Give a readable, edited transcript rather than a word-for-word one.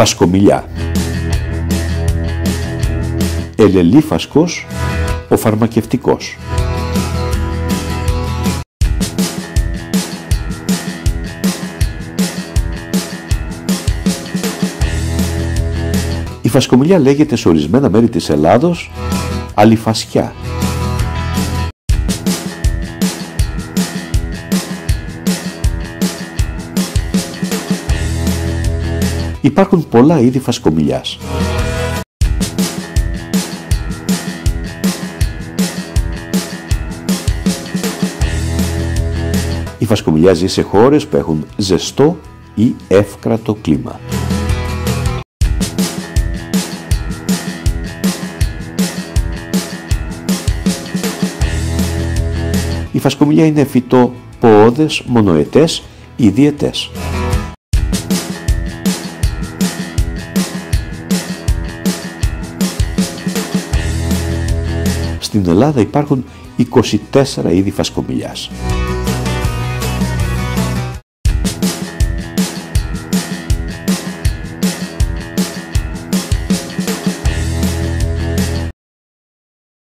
Φασκομηλιά. Ελελίφασκος, ο φαρμακευτικός. Η φασκομηλιά λέγεται σε ορισμένα μέρη της Ελλάδος αλιφασκιά. Υπάρχουν πολλά είδη φασκομηλιάς. Η φασκομηλιά ζει σε χώρες που έχουν ζεστό ή εύκρατο κλίμα. Η φασκομηλιά είναι φυτό ποώδες, μονοετές ή διετές. Στην Ελλάδα υπάρχουν 24 είδη φασκομηλιάς.